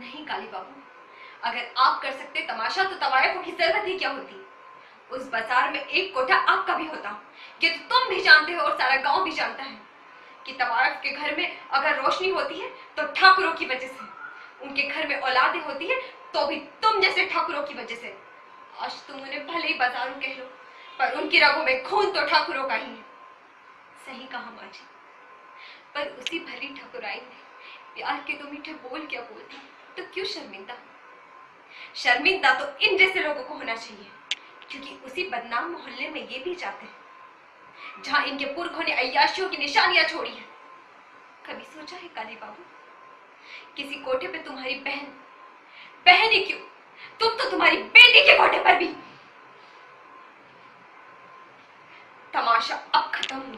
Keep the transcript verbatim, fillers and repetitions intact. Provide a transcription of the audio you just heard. नहीं काली बाबू, अगर आप कर सकते तमाशा तो तवायफ की जरूरत ही क्या होती। उस बाजार में एक कोठा आपका भी होता, ये तो तुम भी जानते हो और सारा गांव भी जानता है कि तवायफ के घर में अगर रोशनी होती है तो ठाकुरों की वजह से, उनके घर में औलादें होती है तो भी तुम जैसे ठाकुरों की वजह से। आज तुम उन्हें भले ही बाजारू कह लो, पर उनकी रगों में खून तो ठाकुरों का ही है। सही कहा माँ जी, पर उसी भली ठकुराई ने प्यार के तो मीठे बोल क्या बोलती, तो क्यों शर्मिंदा। शर्मिंदा तो इन जैसे लोगों को होना चाहिए, क्योंकि उसी बदनाम मोहल्ले में ये भी जाते हैं जहां इनके पुरखों ने अय्याशियों की निशानियां छोड़ी हैं। कभी सोचा है काले बाबू, किसी कोठे पे तुम्हारी बहन, बहन ही क्यों, तुम तो तुम्हारी बेटी के कोठे पर भी। तमाशा अब खत्म